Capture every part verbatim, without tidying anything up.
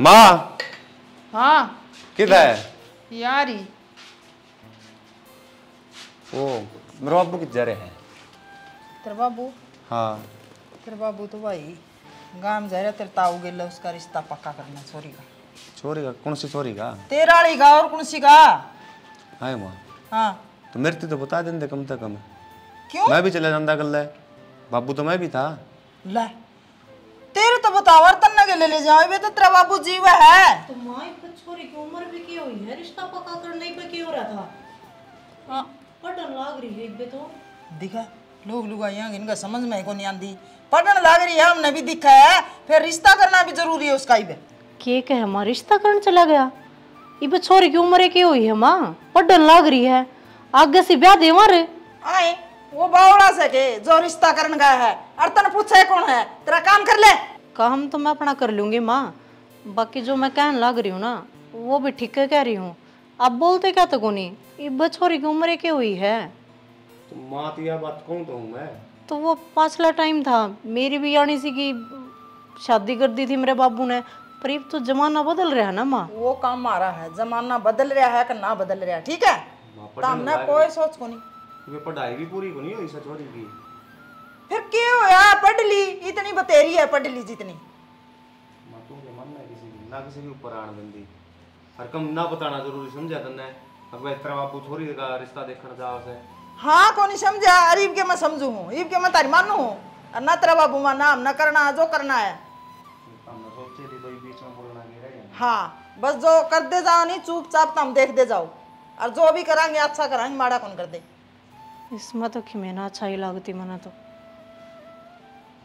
माँ। हाँ किधर है यारी? ओ मेरे बाबू किधर है? तेरे बाबू? हाँ तेरे बाबू तो भाई गांव जा रहा। तेरे ताऊ गेला उसका रिश्ता पक्का करना छोरी का। छोरी का? कौन सी छोरी का? तेरा ली का और कौन सी का? हाय माँ। हाँ तो मेरे तो बता देते कम से कम। क्यों? मैं भी चला जाता कल। बाबू तो मैं भी था ले। तेरे तो बतावर तन्ना के ले ले जाओ बे। तो तेरा बाबू जीव है तो मां एक छोरी की उम्र भी की हुई है। रिश्ता पक्का करने पे की हो रहा था। हां पटन लाग रही है बे। तो दिखा लोग लुगाइयां इनका समझ में को नहीं आंदी। पटन लाग रही है हमने भी दिखा है। फिर रिश्ता करना भी जरूरी है उसका। इबे के कहे मां रिश्ता करने चला गया। इबे छोरी की उम्र की हुई है मां। पटन लाग रही है आगे से ब्याह देवा रे। आए वो बावड़ा से के जो रिश्ता करने गया है। और तन पूछे कौन है? तेरा काम कर ले। काम तो मैं अपना कर लूंगी माँ। बाकी जो मैं कहने लग रही हूँ ना वो भी ठीक है कह रही हूँ। आप बोलते क्या तो कोनी? ये बछोरी की उम्र क्या हुई है? तो माँ तो यह बात कौन तो हूँ मैं। तो वो पांचला टाइम था। मेरी भी यानी सी की शादी कर दी थी मेरे बाबू ने। पर तो जमाना बदल रहा है ना माँ। वो काम मारा है जमाना बदल रहा है कि ना बदल रहा है। ठीक है कोई सोच को नहीं। पढ़ाई भी पूरी को नहीं हुई सचोरी की। फिर क्यों यार पढ़ ली इतनी बतेरी है। पढ़ ली जितनी मातू के मन में किसी की ना किसी के ऊपर आन बंदी हर कम ना बताना जरूरी समझा तन्ने। अब बेहतर बापू छोरी का रिश्ता देखण जाओ से। हां कोनी समझा। अरीब के मैं समझू हूं इब के मैं तारी मानू हूं। ना तेरा बाबू मां नाम ना करना जो करना है। हम सोचे थी कोई बीच में बोलना नहीं रहे। हां बस जो कर दे जाओ नहीं चुपचाप तुम देख दे जाओ। और जो भी करांगे अच्छा करांगे माड़ा कौन कर दे। इसमें तो खिमेना अच्छा ही लगती मना। तो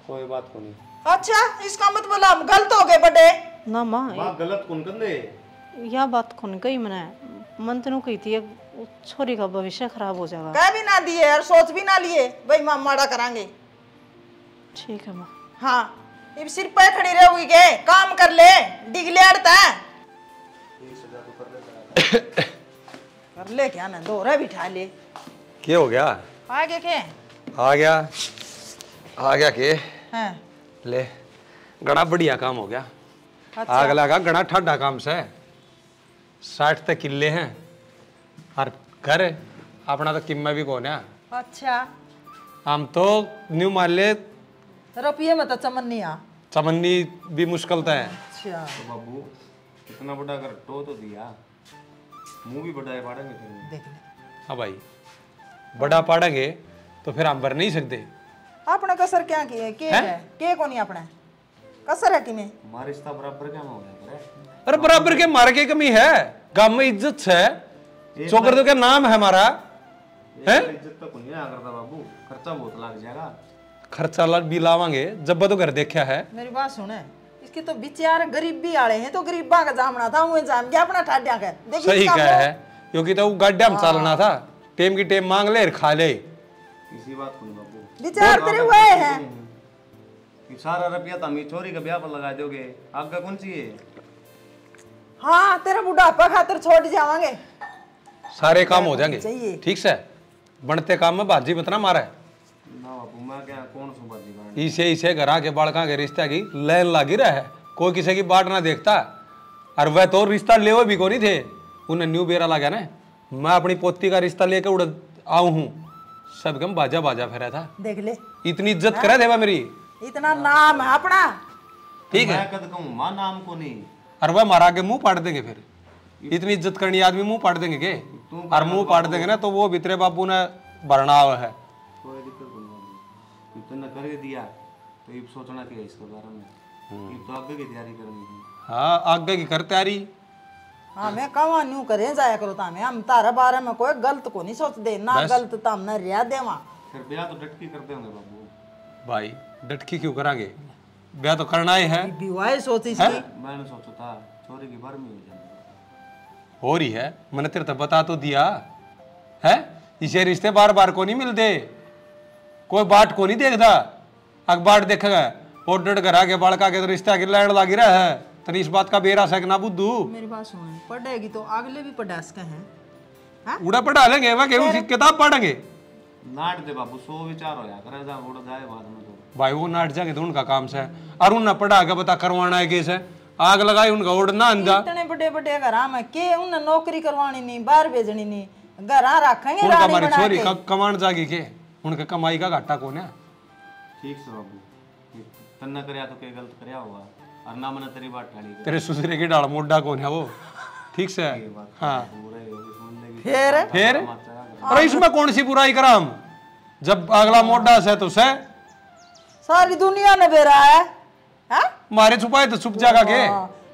कोई बात को नहीं। अच्छा इसका मत बोला हम गलत हो गए बड़े ना माँ। माँ गलत कौन कर दे? यह बात कौन कही मना मन तेनों कही थी छोरी का भविष्य खराब हो जाएगा। कह भी ना दिए और सोच भी ना लिए भाई माँ माड़ा करांगे। ठीक है माँ। हाँ इब सिर पे खड़ी रहोगी के काम कर ले डिगले अड़ता है कर ले क्या ना दोहरा बिठा ले। क्या हो गया? आ गया के? आ गया आ गया के हाँ। ले घना बढ़िया काम हो गया। अच्छा। आग लगा घना ठंडा काम से। साठ तक किले हैं और घर अपना तो किम्मा भी कौन है। अच्छा हम तो न्यू मान ले रुपये में तो चमन्नी आ चमन्नी भी मुश्किल तो है। अच्छा तो बाबू कितना बड़ा घर टो तो दिया मुँह भी बढ़ाए भाड़े में देख ले। हाँ भाई बड़ा पाड़ेंगे तो फिर हम भर नहीं सकते। अपना कसर क्या की है? के है? है? के कोनी अपना कसर है कि में? मारे रिश्ता बराबर क्या हो गया? अरे बराबर के मार के कमी है। गांव में इज्जत है। चौकर तो क्या नाम है हमारा है? इज्जत तो कोनी आ करता बाबू। खर्चा बहुत लग जाएगा। खर्चा लग भी लावांगे जब तो घर देखा है। मेरी बात सुने इसके तो बेचारे गरीबी वाले हैं तो गरीबा का जामना था वो जाम के अपना ठाड्या का देखिए। सही कह है क्योंकि तो गाड्डा में चलना था। टेम की टेम मांग ले खा ले। इसी बात को बापू विचार तेरे हुए हैं कि सारा रुपया तमी छोरी के ब्याह पर लगा दोगे आपका कौन सी है? हां तेरा बुढ़ापा खातिर छोड़ जावांगे। सारे काम हो जाएंगे ठीक से। बनते काम में बाजी मत ना मारे ना बापू। मैं क्या कौन सो बाजी मारे? इसे इसे घरा के बालका के रिश्ते की लैन लागी रहे। कोई किसी की बाट ना देखता। और वह तो रिश्ता लेवे भी कोनी थे उन्हें न्यू बेरा लगा ना। मैं अपनी पोती का रिश्ता लेकर उड़ आऊ हूँ। सब कम बाजा बाजा फेरा था देख ले। इतनी इज्जत करा देवा मेरी। इतना नाम है अपना ठीक है। मैं कद कहूं मां नाम को नहीं। अरे वह मारा के मुंह पाट देंगे। फिर इतनी इज्जत करनी आदमी मुंह पाट देंगे के? और मुंह पाट देंगे ना तो वो बितरे बापू ने भरना है। कोई दिक्कत नहीं। इतना कर दिया तो ये सोचना क्या इसके बारे में। ये तो आगे की तैयारी करनी है। हाँ आगे की कर तैयारी। हाँ मैं कहा न्यू करे जाया करो तामे। हम तारा बारे में कोई गलत को नहीं सोच दे ना गलत ताम ना रिया देवा। फिर ब्याह तो डटकी कर देंगे बाबू। भाई डटकी क्यों करांगे? ब्याह तो करना ही है। विवाह सोची थी मैंने सोचा था छोरी की बारहवीं हो जाएगी। हो रही है मैंने तेरे तो बता तो दिया है। इसे रिश्ते बार बार को नहीं मिलते। कोई बाट को नहीं देखता। अग बाट देखेगा और डट कर आगे बाढ़ का तो रिश्ता की लड़ लागी रहा है। तनी इस बात का बेरा सक ना बुद्धू। मेरी बात सुन पढ़ेगी तो अगले भी पढ़ास के हैं। हां उड़ा पढ़ा लेंगे वा के उसी किताब पढ़ेंगे। नाट दे बाबू सो विचार होया करे जा उड़ जाए बाद में तो भाई वो नाट जाके ढूंढ का काम से। और उन ना पढ़ा के बता करवाना है कैसे आग लगाई उनका उड़ना अंधा। इतने बड़े बड़े घरा में के उन नौकरी करवानी नहीं, बाहर भेजनी नहीं, घरा रखेंगे रानी बना के। छोरी कमाण जागी के उनका कमाई का घाटा कौन है? ठीक सो बाबू, तन्ना करया तो के गलत करया होगा और ना मने तेरी बात ठाली। तेरे ससुरे की डाल मोड्डा कौन है वो? ठीक से हां फिर फिर और इसमें कौन सी बुराई करा हम? जब अगला मोड्डा से तो से सारी दुनिया ने बेरा है। हां मारे छुपाए तो छुप जागा के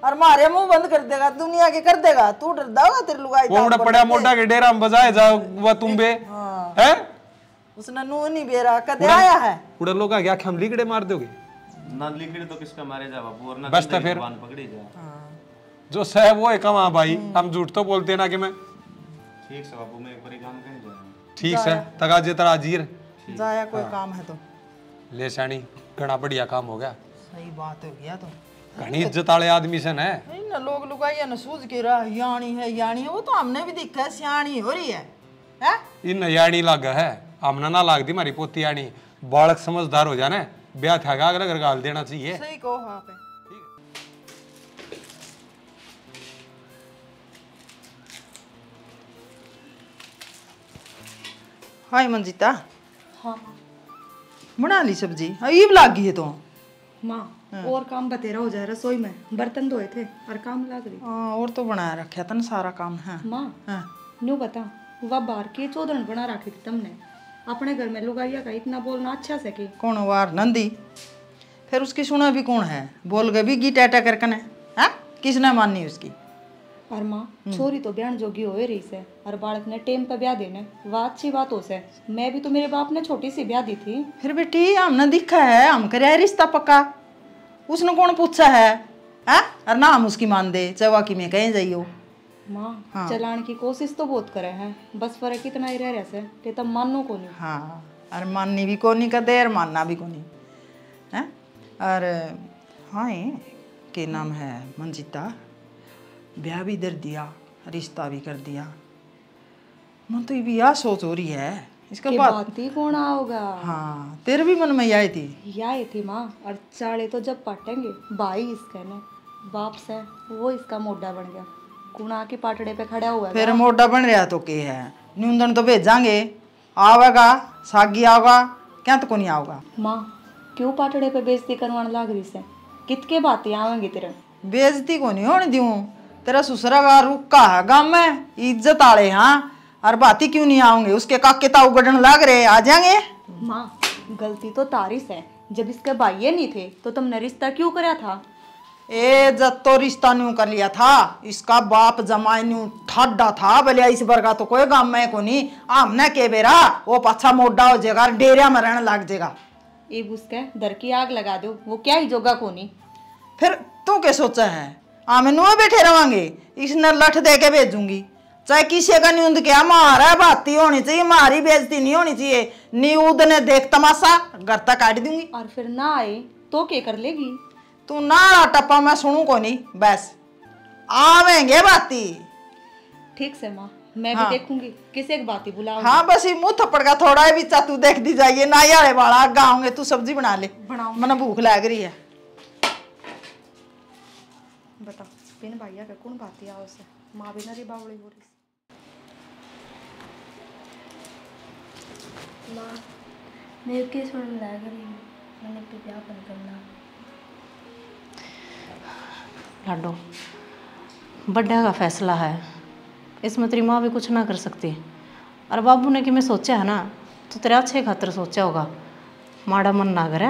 और मारे मुंह बंद कर देगा, दुनिया के कर देगा। तू डर दाओ तेरे लुगाई वो उड़ा पड़ा मोड्डा के डेरा में बजाए जाओ वा तुम्बे हैं। उसने नू नहीं बेरा कदे आया है उड़ा लोगा क्या हम लीगड़े मार दोगे ना? लीगड़े तो किसका मारे जा बाबू और ना बस तो फिर बांध पकड़ी जा। हां जो सह वो है कमा भाई, हम झूठ तो बोलते ना कि मैं। ठीक से बाबू मैं एक बार काम कहीं जा। ठीक से तगाजे तरह हाजिर जाया कोई काम है तो ले सानी। घना बढ़िया काम हो गया, सही बात हो गया तो घनी इज्जत वाले आदमी से ना ना लोग लुगाइया न सूझ के रहा यानी है यानी है। वो तो हमने भी देखा है सियानी हो रही है हैं इन यानी लाग है हमने ना लाग दी मारी पोती यानी। बालक समझदार हो जाने ब्याह थागा अगला घर गाल देना चाहिए। सही कहो आप है। हाय मंजीता। हां बना ली सब्जी? अजीब लागी है तो माँ। और काम बतेरा हो जाए रसोई में, बर्तन धोए थे और काम लाग रही। हाँ और तो बना रखे तन सारा काम है माँ। हाँ नो बता वह बार के चौधन बना रखी थी तुमने अपने घर में। लुगाइया का इतना बोलना अच्छा से कि कौन वार नंदी फिर उसकी सुना भी कौन है? बोल गए भी गी टैटा करकन है किसने माननी उसकी? और माँ छोरी तो बहन जोगी हो रही से और बालक ने टेम पर ब्याह देने वाह अच्छी बात हो से। मैं भी तो मेरे बाप ने छोटी सी ब्याह दी थी। फिर बेटी हमने दिखा है हम करे रिश्ता पक्का, उसने कौन पूछा है? हाँ और ना हम उसकी मान दे चवा की मैं कहीं जाइयो माँ। हाँ। चलाने की कोशिश तो बहुत करे हैं, बस फर्क इतना ही रह रहा है तब मानो को नहीं। हाँ और माननी भी को नहीं करते और मानना भी को नहीं है। और हाँ के नाम है मंजीता ब्याह भी दर दिया रिश्ता भी कर दिया, मन तो ये भी यह सोच हो रही है इसका बात ही कौन आओगा। हाँ तेरे भी मन में यही थी यही थी माँ। और चाले तो जब पाटेंगे भाई इसके ने बाप से वो इसका मोड्डा बन गया कुणा के पाटड़े पे खड़ा हुआ है। फिर मोड्डा बन रहा तो के है न्यूंदन तो भेजांगे आवेगा सागी आवेगा क्या तो को नहीं आवेगा माँ। क्यों पाटड़े पे बेजती करवाने लाग रही से? कितके बातें आवेंगी तेरे? बेजती को नहीं होने दूँ, तेरा ससुरा का रुका है गांव में इज्जत आड़े। हाँ और बाती क्यों नहीं आओगे? उसके काके ताऊ गढ़न लग रहे आ जाएंगे। माँ गलती तो तारी से, जब इसके भाई नहीं थे तो तुमने रिश्ता क्यों कराया था? ए जब तो रिश्ता न्यू कर लिया था इसका बाप जमाई न्यू ठाडा था भलिया इस बरगा तो कोई गांव में को नहीं। हमने के बेरा वो पाछा मोड्डा हो जाएगा डेरिया में रहने लग जाएगा। ये उसके दर की आग लगा दो वो क्या ही जोगा को नहीं। फिर तू क्या सोचा है? आमे नुआ बैठे रहेंगे इसने लठ दे के भेजूंगी चाहे किसी का न्यूद क्या मारा बाती होनी चाहिए, मारी बेजती नहीं होनी चाहिए। न्यूद ने देख तमाशा घर तक काट दूंगी और फिर ना आए तो क्या कर लेगी तू? ना टप्पा मैं सुनू को नहीं, बस आवेंगे बाती। ठीक से माँ मैं हाँ। भी देखूंगी किसे एक बाती बुलाऊंगी। हाँ बस ये मुँह थप्पड़ का थोड़ा है बिचा तू देख दी जाइए ना यारे वाला गाँव। तू सब्जी बना ले मना भूख लग रही है। बता पिन भाइया का कौन बाती आओ से माँ बिना रे बावली हो रही माँ। मेरे के सुन लग रही मैंने तो क्या बंद करना लाडो बड़ा का फैसला है इसमें तेरी माँ भी कुछ ना कर सकती। और बाबू ने कि मैं सोचा है ना तो तेरा अच्छे खातर सोचा होगा, माड़ा मन ना करे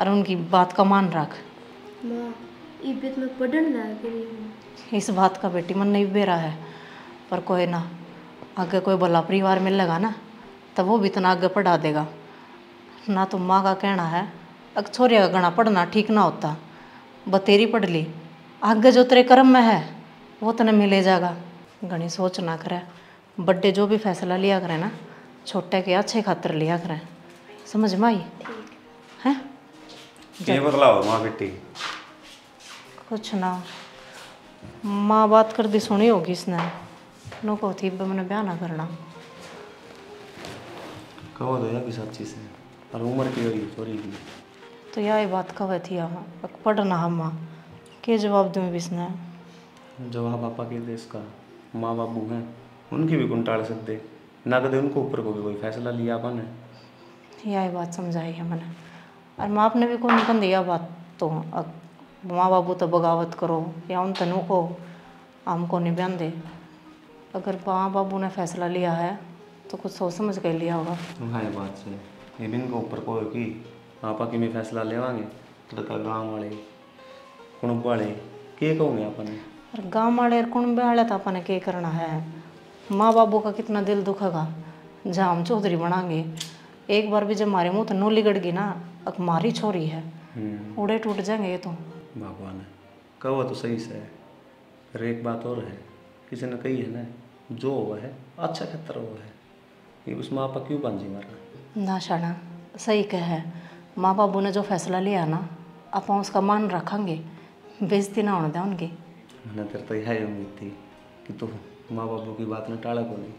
और उनकी बात का मान रख। इस बात का बेटी मन नहीं बेरा है पर कोई ना आगे कोई भला परिवार में लगा ना तब वो भी इतना आगे पढ़ा देगा ना। तो माँ का कहना है अग छोरिया का गणा पढ़ना ठीक ना होता, बतेरी पढ़ ली आगे जो तेरे कर्म में है वो तने मिले जाएगा। घनी सोच ना करे, बड्डे जो भी फैसला लिया करें ना छोटे के अच्छे खातिर लिया करें, समझ में आई है? कुछ ना माँ बात कर दी सुनी होगी इसने नो को थी मैंने ब्याह ना करना कहो तो यार सब चीज़ है और उम्र की हो रही थोड़ी तो यही बात कहे थी। हम पढ़ना हम माँ के जवाब दूँ बिस्ना? जवाब आपा के देश का माँ बाबू हैं, उनकी भी कौन टाल सकते ना, कदे उनको ऊपर को भी कोई फैसला लिया अपन है। यही बात समझाई है मैंने, और माँ बाप ने भी कौन कन दिया बात तो माँ बाबू तो बगावत करो या उन तनु को हमको नहीं बयान दे। अगर माँ बाबू ने फैसला लिया है तो कुछ सोच समझ कर लिया होगा। हाँ बात से ये भी इनको ऊपर को कि आपा कि मैं फैसला लेवांगे तड़का गाँव वाले कुणब वाले के कहूँगे अपन। और गाँव वाले और कुणब वाले तो अपन के करना है, माँ बाबू का कितना दिल दुखेगा जहाँ हम चौधरी बनाएंगे। एक बार भी जब हमारे मुँह तो नो लिगड़गी ना, अब हमारी छोरी है उड़े टूट जाएंगे ये तो। भगवान है कहो तो सही से है। अरे एक बात और है, किसी ने कही है ना, जो हुआ है अच्छा खतर हुआ है, ये उस माँ बाप क्यों बांझी मारा ना शाना। सही कह है, माँ बाबू ने जो फैसला लिया ना अपन उसका मान रखेंगे, बेइज्जती ना होने दें उनकी। मैंने तेरे तो यही उम्मीद थी कि तू माँ बाबू की बात ना टाला को नहीं।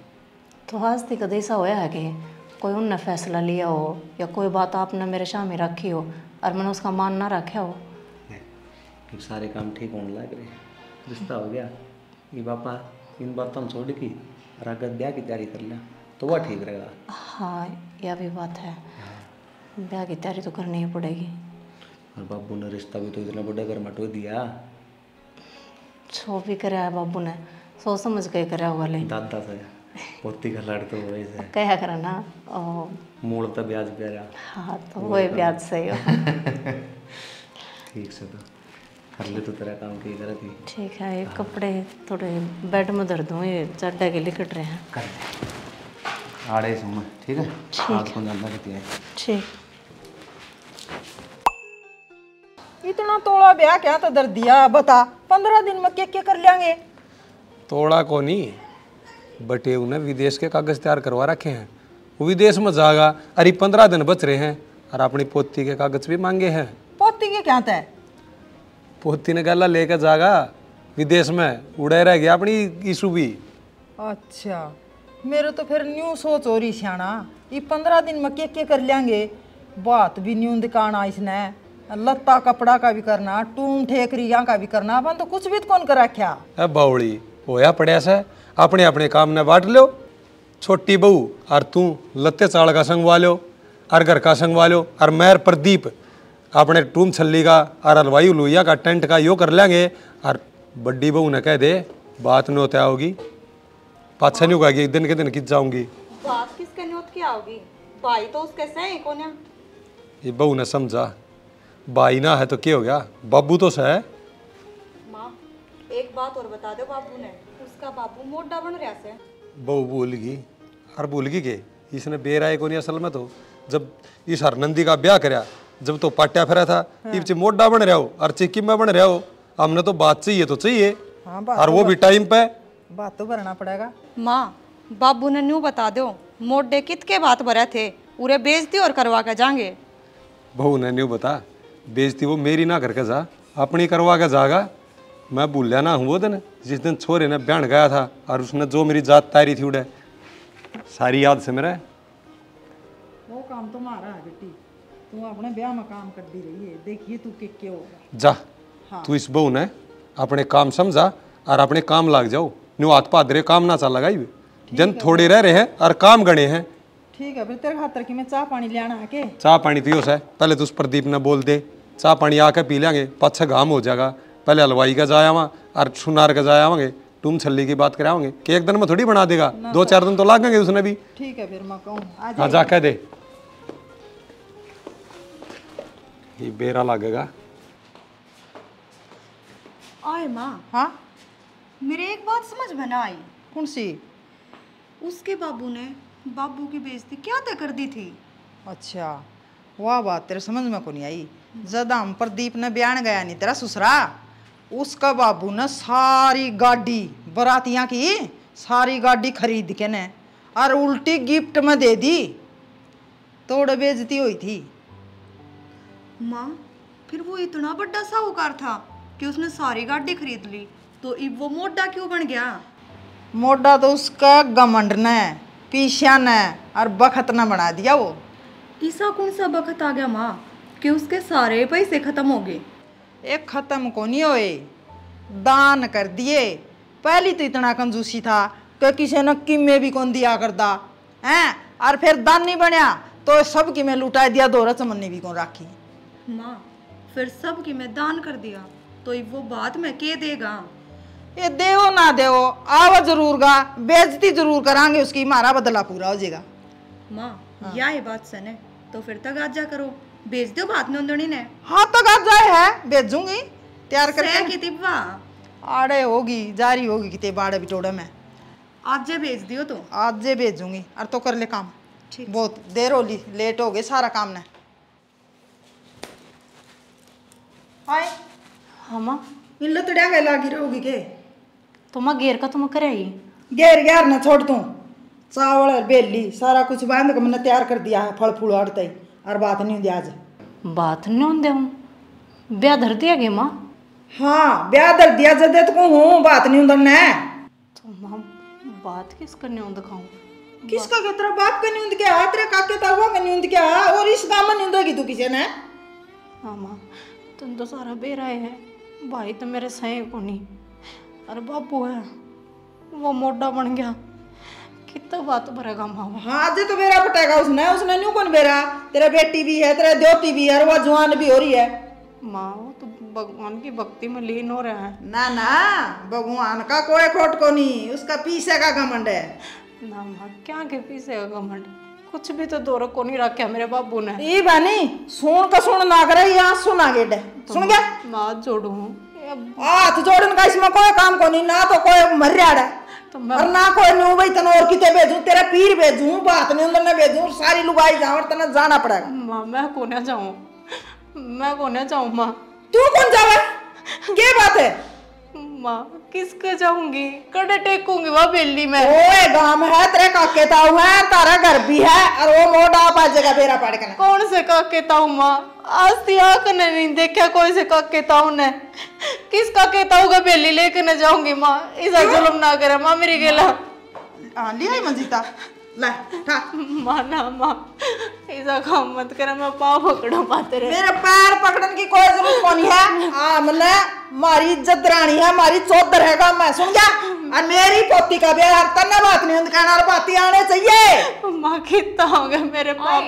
तो आज तक कद ऐसा होया है कि कोई उनने फैसला लिया हो या कोई बात आपने मेरे सामने रखी हो और मैंने उसका मान ना रखा हो? तो सारे काम ठीक होने लग रहे, रिश्ता हो गया, ये बापा इन बातों में छोड़ की और अगर ब्याह की तैयारी कर लिया तो वह ठीक रहेगा। हाँ यह भी बात है, ब्याह की तैयारी तो करनी ही पड़ेगी। और बाबू ने रिश्ता भी तो इतना बड़ा कर मटो दिया, छो भी कराया है बाबू ने, सोच समझ के कराया हुआ ले दादा से पोती का लड़ तो वही से क्या करा ना मूल तो ब्याज प्यारा। हाँ तो वही ब्याज सही हो ठीक से तो कर ले, तो तेरा काम की तरह थी ठीक है। ये कपड़े थोड़े बेड में धर दूँ, ये चड्डा के लिकट रहे हैं कर आड़े सुन ठीक है। ठीक है ठीक। इतना तोड़ा ब्याह क्या तो दर्द दिया बता, पंद्रह दिन में क्या क्या कर लेंगे? तोड़ा को नहीं बटे उन्हें विदेश के कागज तैयार करवा रखे हैं, वो विदेश में जागा। अरे पंद्रह दिन बच रहे हैं और अपनी पोती के कागज भी मांगे हैं। पोती के क्या था? पोती ने गला लेकर जागा विदेश में, उड़े रह गया अपनी ईशू भी। अच्छा मेरे तो फिर न्यू सोच हो रही सियाणा, ये पंद्रह दिन में क्या क्या कर लेंगे? बात भी न्यू दिखाना, इसने लत्ता कपड़ा का भी करना, टूम ठेकरिया का भी करना, अपन तो कुछ भी कौन कर रखा। अब बावड़ी होया पड़िया से अपने अपने काम ने बांट लो, छोटी बहू और तू लत्ते चाड़ का संग वालो और घर का संग वालो और मैर प्रदीप अपने टूम छल्ली का और हलवाई लोहिया का टेंट का यो कर लेंगे। और बड्डी बहू ने कह दे बात न होता होगी पाछा नहीं उगाएगी, दिन के दिन खिंच जाऊंगी। बात किसके नोत की आओगी? भाई तो उसके सही को ना, ये बहू ने समझा भाई ना है तो क्या हो गया, बाबू तो सह। माँ एक बात और बता दो, बाबू ने उसका बाबू मोटा बन रहा से। बहू बोलगी हर बोलगी के इसने बेराए को नहीं। असल में तो जब इस हर नंदी का ब्याह कराया जब तो पाटिया फेरा था इस हाँ। मोटा बन रहा हो और चिक्की में बन रहा हो, हमने तो बात चाहिए तो चाहिए हाँ, और वो भी टाइम पे बात तो भरना पड़ेगा। माँ बाबू ने न्यू बता दो मोटे कित के बात भरे थे उरे बेचती और करवा के जाएंगे। बहू ने न्यू बता बेचती वो मेरी ना करके जा अपनी करवा के जागा। मैं भूलिया ना हूँ वो दिन जिस दिन छोरे ने बहन गया था और उसने जो मेरी जात तारी थी उड़े सारी याद से मेरा। वो काम तो मारा है बेटी, तू अपने ब्याह में काम कर दी रही है, देखिए तू के क्या होगा। जा हाँ। तू इस बहू ने अपने काम समझा और अपने काम लाग जाओ, न्यू हाथ पाद रहे काम ना चल लगाई दिन थोड़े रह रहे हैं और काम गणे हैं। ठीक है तेरे खातर की मैं चाह पानी लेना है के चाह पानी पियो है, पहले तो उस प्रदीप ने बोल दे चाह पानी आके पी लेंगे पाछा घाम हो जाएगा। पहले हलवाई का जाया वहाँ और सुनार का जाया होंगे, तुम छल्ली की बात कराओगे कि एक दिन में थोड़ी बना देगा, दो चार दिन तो लागेंगे उसने भी। ठीक है फिर मैं कहूँ हाँ जा कह दे ये बेरा लगेगा। आए माँ हाँ मेरे एक बात समझ में ना आई। कौन सी? उसके बाबू ने बाबू की बेइज्जती क्या तय कर दी थी। अच्छा वाह बात तेरे समझ में को नहीं आई। ज़्यादा हम प्रदीप ने बयान गया नहीं तेरा ससुरा, उसका बाबू ने सारी गाड़ी बरातियाँ की सारी गाड़ी खरीद के ने और उल्टी गिफ्ट में दे दी, तोड़ बेइज्जती हुई थी। माँ फिर वो इतना बड़ा साहूकार था कि उसने सारी गाड़ी खरीद ली तो इब वो मोटा क्यों बन गया? मोटा तो उसका घमंड ने पीछा न और बखत न बना दिया। वो ईसा कौन सा बखत आ गया माँ कि उसके सारे पैसे खत्म हो गए। ये ख़त्म को नहीं होए, दान कर दिए। पहले तो इतना कंजूसी था कि किसी ने किमें भी कौन दिया करता हैं, और फिर दान नहीं बनया तो सब की मैं लुटा दिया, दोहरा चमन ने भी कौन राखी। माँ फिर सब की मैं दान कर दिया तो वो बात मैं कह देगा, ये देवो ना देवो आवा जरूर गा, बेइज्जती जरूर करांगे उसकी, मारा बदला पूरा हो जाएगा। माँ हाँ। या ये बात सने तो फिर तगाजा करो, बेच दो बात नोंदणी ने। हाँ तगाजा है बेचूंगी, तैयार करके कितिबा आड़े होगी जारी होगी कितिबा आड़े बिटोड़ा में। आज जे बेच दियो तो आज जे भेजूंगी, और तो कर ले काम, बहुत देर होली लेट हो गए सारा काम ने। हाय हमा इन लतड़िया के लागी रहोगी के तुम घेर का तुम करे ही घेर घेर न छोड़ तू, चावल और बेली सारा कुछ बांध के मैंने तैयार कर दिया है, फल फूल हटते ही, और बात नहीं होती आज बात नहीं होते हूँ ब्याह धर दिया गे माँ। हाँ ब्याह धर दिया जदे तो हूँ बात नहीं होता ना, तो माँ बात किसका नहीं होता खाऊँ किसका के तेरा बाप का नहीं होता क्या, तेरे काके तावा का नहीं होता क्या, और इस काम में नहीं होता कि तू किसी ने। हाँ माँ तुम तो सारा बेराए है, भाई तो मेरे सही को नहीं, अरे बापू है वो मोटा बन गया कितना बात भरेगा माँ। हाँ जे तो बेरा पटेगा उसने, उसने न्यू कौन बेरा, तेरा बेटी भी है तेरा दोती भी है, वो जुआन भी हो रही है। माँ वो तो भगवान की भक्ति में लीन हो रहा है। ना ना भगवान का कोई खोट को नहीं, उसका पीसे का घमंड है। ना माँ क्या के पीसे का घमंड, कुछ भी तो दो को नहीं रखा मेरे बाबू ने। ये बानी सुन का सुन ना करे, यहाँ सुना गेट सुन गया माँ जोड़ू हाथ जोड़न का इसमें कोई काम को नहीं, ना तो कोई मर्यादा है तो और ना कोई न्यू भाई तन और कितने भेजू, तेरा पीर भेजू बात नहीं उधर ना भेजू, सारी लुगाई जाओ और तना जाना पड़ेगा। माँ मैं कोने जाऊँ मैं कोने जाऊँ माँ। तू कौन जावे क्या बात है माँ, किसके जाऊंगी कड़े टेकूंगी वह बेली में, ओए गांव है तेरे काके ताऊ है तारा घर भी है, और वो मोटा पा जगह बेरा पड़ के कौन से काके ताऊ माँ, आज तक ने नहीं देखा कोई से काके ताऊ ने, किसका कहता होगा बेली लेके न जाऊंगी माँ, इस जुल्म ना करे माँ मेरी गेला। हाँ लिया मंजीता ला ठा माँ ना माँ ऐसा काम मत करे, मैं पाँव पकड़ो पाते रहे, मेरे पैर पकड़न की कोई जरूरत कौन है। हाँ मतलब मारी इज्जत रानी है मारी चौधर हैगा मैं सुन गया, और मेरी पोती का बिहार तना बात नहीं कहना पाती आने चाहिए। माँ कितना हो गया मेरे पाप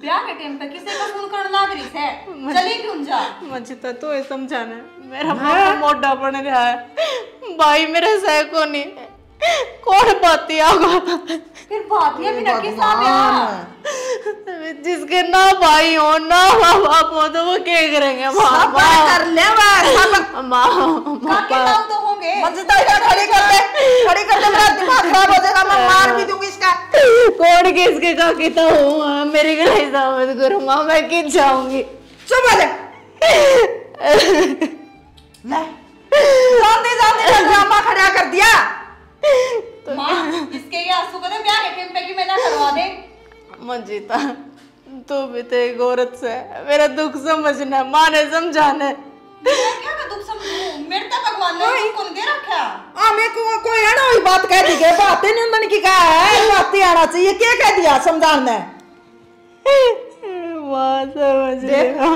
ब्याह के टाइम पे किसी को सुन कर लाग रही है, चली क्यों जा मंजीता तो ये समझाना मेरा बाप मोटा बन रहा है, भाई मेरे सह को नहीं कौन बाती आगा फिर बातियां भी नकी साहब यार, जिसके ना भाई हो ना माँ बाप हो तो वो क्या करेंगे माँ कर ले माँ माँ काके नाम तो होंगे मंजीता का खड़ी कर ले खड़ी कर ले मेरा दिमाग खराब हो जाएगा, मैं मार भी दूंगी इसका कोड़ के इसके का किता हूँ मेरे को हिसाब करो माँ मैं किन जाऊंगी चुप आ जा ले जानते जानते ड्रामा खड़ा कर दिया तो माँ इसके ये आंसू कदम ब्याह के टाइम पे कि मैं ना करवा दे। मंजीता तू भी तो एक औरत से मेरा दुख समझना माँ ने समझाने क्या का दुख समझू मेरे तो भगवान ने इसको नहीं दे रखा। हां मैं को कोई है ना वही बात कह दी के बात नहीं उन्होंने की कहा है बात ही आना चाहिए क्या कह दिया समझाने वाह समझ गया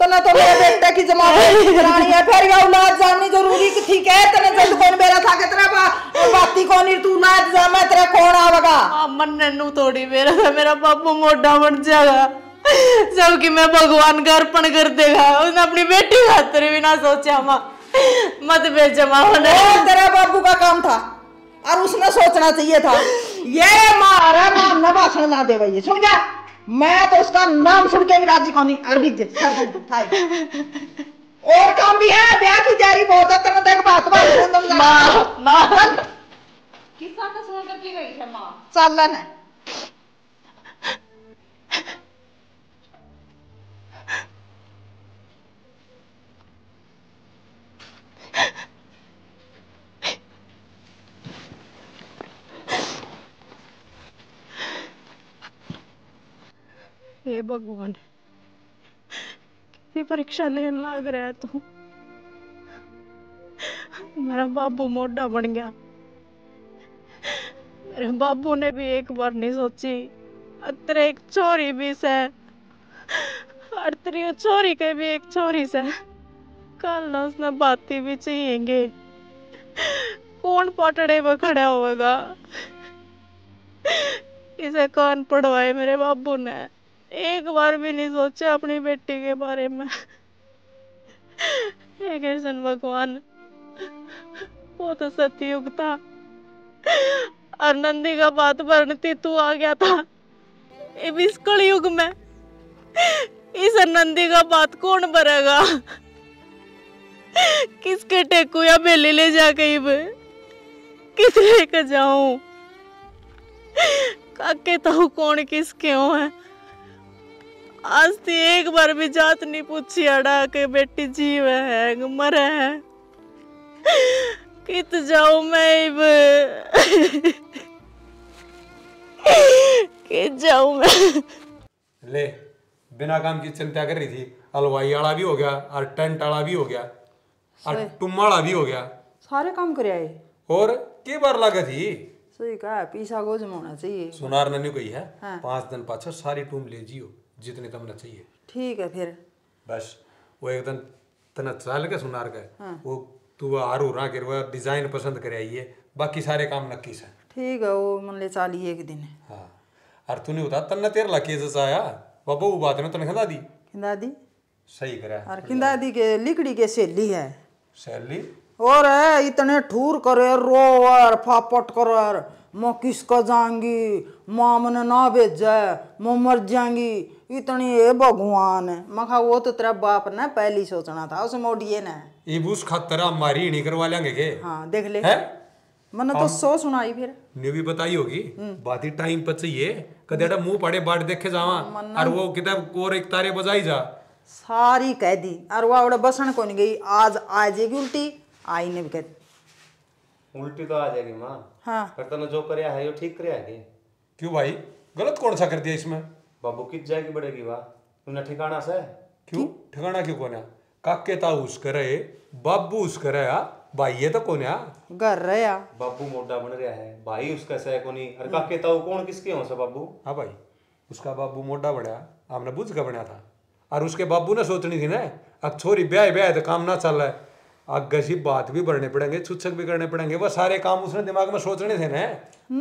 तो ना तो मेरे बेटा की जमानत करानी है फिर ये औलाद जाननी जरूरी कि ठीक है तने जल्द कौन बेरा था के तेरा बाप और बाती कौन तू औलाद जामे तेरा कौन आवेगा। हां मन ने नू थोड़ी मेरा मेरा बापू मोटा बन जाएगा सब की मैं भगवान का अर्पण कर देगा, उसने अपनी बेटी खातिर भी ना सोचा माँ मत भेज माँ तेरा बाबू का काम था और उसने सोचना चाहिए था ये मारा नाम ना भाषण ना दे भाई सुन जा मैं तो उसका नाम सुन के भी राजी कौन अरबी और काम भी है ब्याह की तैयारी बहुत है तेरे तक बात बात माँ माँ किसका सुन कर की गई है माँ चल ना हे भगवान किसी परीक्षा लेने लग रहा है तू, मेरा बाबू मोटा बन गया मेरे बाबू ने भी एक बार नहीं सोची तेरे एक छोरी भी से और तेरी छोरी के भी एक छोरी से काला उसने बाती भी चाहिए कौन पटड़े पर खड़ा होगा। इसे कान पढ़वाए मेरे बाबू ने, एक बार भी नहीं सोचा अपनी बेटी के बारे में। हे कृष्ण भगवान, वो तो सतयुग था और नंदी का बात बनती तू आ गया था इस कलयुग में। इस नंदी का बात कौन भरेगा, किसके टेकू या बेली ले जाके किस लेकर जाऊं, काके तो कौन किसके हो है। आज तो एक बार भी जात नहीं पूछी अड़ा के बेटी जीव है मरे है कित जाऊं मैं कित जाऊं मैं। ले बिना काम की चिंता कर रही थी, हलवाई आला भी हो गया और टेंट आला भी हो गया और टुम्माड़ा भी हो गया, सारे काम कर आए। और के बार लागा थी सही का पीसा को जमाना चाहिए। सुनार नन्ही कोई है हाँ। पांच दिन पाछो सारी टूम ले जियो जितने तमना चाहिए। ठीक है फिर बस वो एक दिन तना चाल के सुनार का हाँ। वो तू आरू रा के वो डिजाइन पसंद कर आइए, बाकी सारे काम नक्की से ठीक है। वो मन ले चाली एक दिन हां। और तूने बता तन्ना तेरे लकी से आया बाबू बात में तने खिंदा दी खिंदा दी सही करा। और खिंदा दी के लिकड़ी के सहेली है सहेली और है, इतने ठूर करे रोवर फापट कर मैं किसका जाऊंगी माँ मन ना भेजा मैं मर जाऊंगी इतनी है भगवान। मैं कहा वो तो तेरा बाप ने पहले सोचना था उस मोडिये ने ये बूस खतरा हमारी नहीं करवा लेंगे के हाँ देख ले है? मैंने तो सो सुनाई फिर ने भी बताई होगी बात ही टाइम पर चाहिए कदेड़ा मुंह पड़े बाट देखे जावा और वो किताब और एक तारे बजाई जा सारी कह दी। और वावड़ा बसन को नहीं गई आज आ जाएगी उल्टी आई ने भी कह उल्टी तो आ जाएगी माँ हाँ करता ना जो करया है यो ठीक करया है क्यों भाई गलत कौन सा कर दिया इसमें। बाबू कित जाएगी बढ़ेगी वाह तुमने ठिकाना से क्यों ठिकाना क्यों कोन्या काके ता उस करे बाबू उस करे आ भाई ये तो कोन्या घर रहा बाबू मोटा बन रहा है भाई उसका से कोनी और काके ता कौन किसके हो से बाबू हाँ भाई उसका बाबू मोटा बढ़ा हमने बुझ का बना था और उसके बाबू ने सोचनी थी ना अब छोरी ब्याह ब्याह तो काम ना चल रहा है आगे सी बात भी बढ़ने पड़ेंगे छुछक भी करने पड़ेंगे वह सारे काम उसने दिमाग में सोचने थे ना no.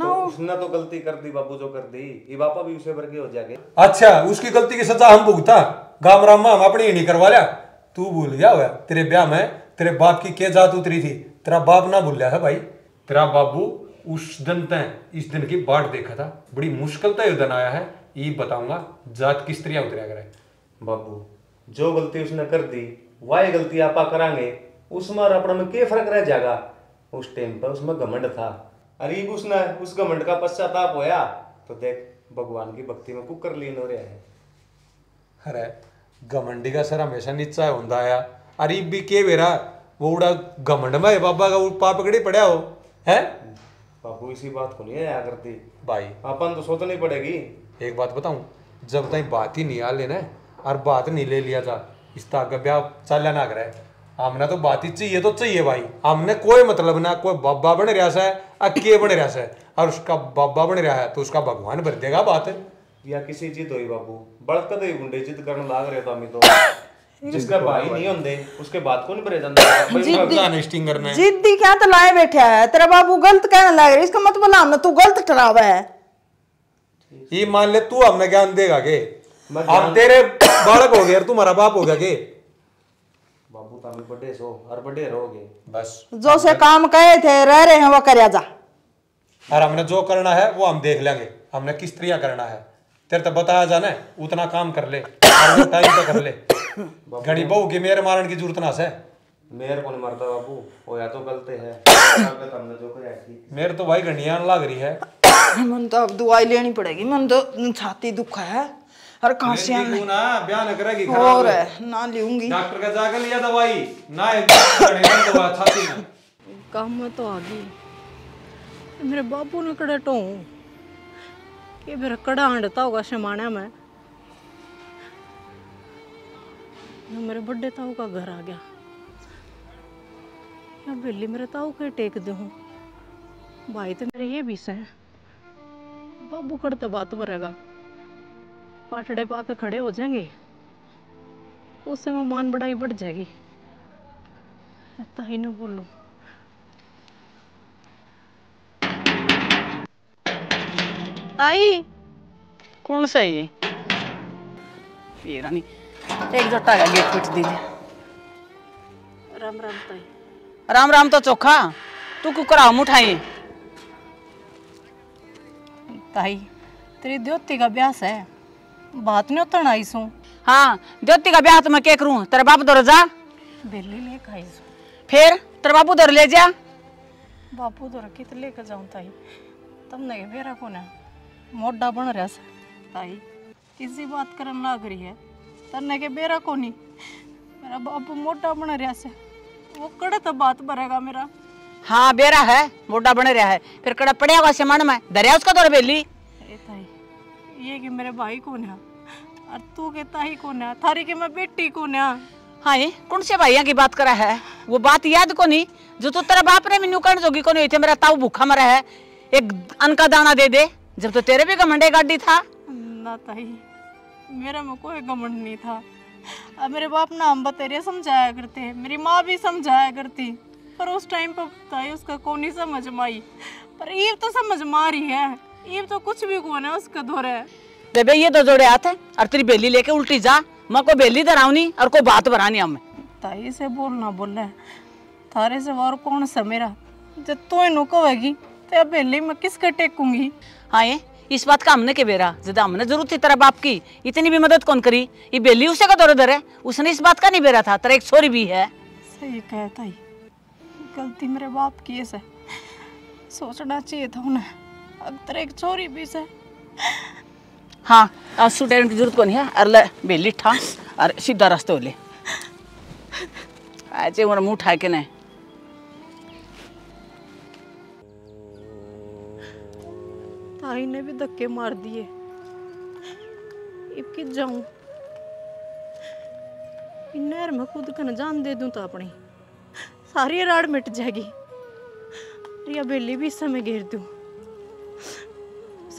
तो उसने तो गलती कर दी बाबू जो कर दी ये बापा भी उसे भर के हो जाएंगे। अच्छा उसकी गलती की सजा हम भुगता गाम रामा हम अपनी नहीं करवा लिया तू भूल गया हुआ तेरे ब्याह में तेरे बाप की क्या जात उतरी थी तेरा बाप ना भूल गया भाई तेरा बाबू उस दिन तय इस दिन की बाट देखा था बड़ी मुश्किल तय आया है ये बताऊंगा जात किस तरह उतरा करे। बाबू जो गलती उसने कर दी वाह गलती आपा करांगे उसमें और अपना में क्या फर्क रह जाएगा। उस टाइम पर उसमें घमंड था अरे उसने उस घमंड का पश्चाताप होया तो देख भगवान की भक्ति में कुकर लीन हो रहा है। अरे घमंडी का सर हमेशा नीचा होता है अरे भी के बेरा वो उड़ा घमंड में बाबा का पाप पकड़े पड़ा हो है बाबू इसी बात को नहीं आया करती भाई अपन तो सोचनी पड़ेगी। एक बात बताऊं जब तक बात ही नहीं आ लेना और बात नहीं ले लिया था इस तक ब्याह चल ना करे हमने तो बात ही चाहिए तो चाहिए भाई हमने कोई मतलब ना कोई बाबा बन रहा है अके बन रहा है और उसका बाबा बन रहा है तो उसका भगवान भर देगा बात या किसी जिद होई बाबू बड़कद ही गुंडे जिद करने लाग रहे तो हम तो जिसका भाई नहीं होंदे उसके बात को नहीं भरे जांदा जिद्दी क्या तो लाए बैठा है तेरा बाबू गलत कहने लाग रहा इसका मतलब हमने तू गलत ठहरावा है ये मान ले तू हमने ज्ञान देगा के अब तेरे बालक हो गया तुम्हारा बाप हो गया के बाबू तामी बड़े सो हर बड़े रहोगे बस जो से काम कहे थे रह रहे हैं वो करया जा और हमने जो करना है वो हम देख लेंगे हमने किस तरह करना है तेरे तो बताया जाना है उतना काम कर ले टाइम पे कर ले घड़ी बहू की मेरे मारने की जरूरत ना से मेरे को नहीं मारता बाबू वो या तो गलते है हमने जो करया ठीक मेरे तो भाई घड़ियां लग रही है मन तो अब दवाई लेनी पड़ेगी मन तो छाती दुखा है हर कांसियां ना बयान करेगी और ना लूंगी डॉक्टर का जाकर लिया दवाई ना एक दवा छाती में काम में तो आ गई मेरे बाबू ने कड़ा टो के मेरा कड़ा हंडता होगा शमाना में मेरे बड्डे ताऊ का घर आ गया अब बिल्ली मेरे ताऊ के टेक दे हूं भाई तो मेरे ये बीस है बाबू करता बात करेगा पाटड़े पाकर खड़े हो जाएंगे उससे मेहमान बढ़ाई बढ़ जाएगी ताई नू बोलो ताई। कौन सा है ये? फेरानी एक जोटा का गेट पिट दीजिए। राम राम ताई। राम राम तो चोखा तू कुकर आम उठाई। ताई तेरी द्योति का ब्यास है, बात नहीं उतरना आई सू। हाँ द्योति का ब्याह तो मैं क्या करूँ? तेरे बाप दौर जा बेली ले खाई सू। फिर तेरे बापू दौर ले जा। बापू दौर कित लेकर जाऊँ ताई? तुमने ये बेरा कौन है मोटा बन रहा से ताई? इसी बात करन लाग रही है तन्ने के बेरा कौन ही? मेरा बापू मोटा बन रहा से वो कड़ा तो बात भरेगा मेरा। हाँ बेरा है मोटा बन रहा है फिर कड़ा पड़े हुआ सामान में दरिया उसका दौर बेली। ए ताई ये कि मेरे भाई कौन है और तू के ताई कौन है? थारी के मैं बेटी कौन है? हाँ ये कौन से भाइया की बात करा है? वो बात याद को नहीं जो तू तेरा बाप ने मेनू करण जोगी को नहीं थे। मेरा ताऊ भूखा मरा है एक अन्न का दाना दे दे जब तो तेरे भी घमंडे गाड़ी था ना ताई। मेरा में कोई घमंड नहीं था। अब मेरे बाप ना हम बतेरे समझाया करते हैं, मेरी माँ भी समझाया करती पर उस टाइम पर ताई उसका कौन ही समझ में आई पर ईव तो समझ मार रही है। ईव तो कुछ भी कौन है उसका धोरा है। देबे ये तो जोड़े हाथ है और तेरी बेली लेके उल्टी जा। मैं को बेली धरावनी और को बात बनानी। हम ताई से बोलना बोल रहा थारे से और कौन सा मेरा जब तो इनू कहेगी तो बेली मैं किसके टेकूंगी? हाँ ये इस बात का हमने के बेरा जब हमने जरूरत थी तेरा बाप की इतनी भी मदद कौन करी? ये बेली उसे का दौर है उसने इस बात का नहीं बेरा था। तेरा एक छोरी भी है। सही कहता ही गलती मेरे बाप की है। सोचना चाहिए था उन्हें अब तेरा एक छोरी भी है। हाँ आंसू टेरन की जरूरत कौन है? अरे बेली ठा और सीधा रास्ते हो ले ऐसे मेरा मुँह ठा के नहीं। ताई ने भी धक्के मार दिए इब कित जाऊं? इन नहर में खुद का न जान दे दूं तो अपनी सारी राड़ मिट जाएगी। रिया बेली भी इस समय घेर दूं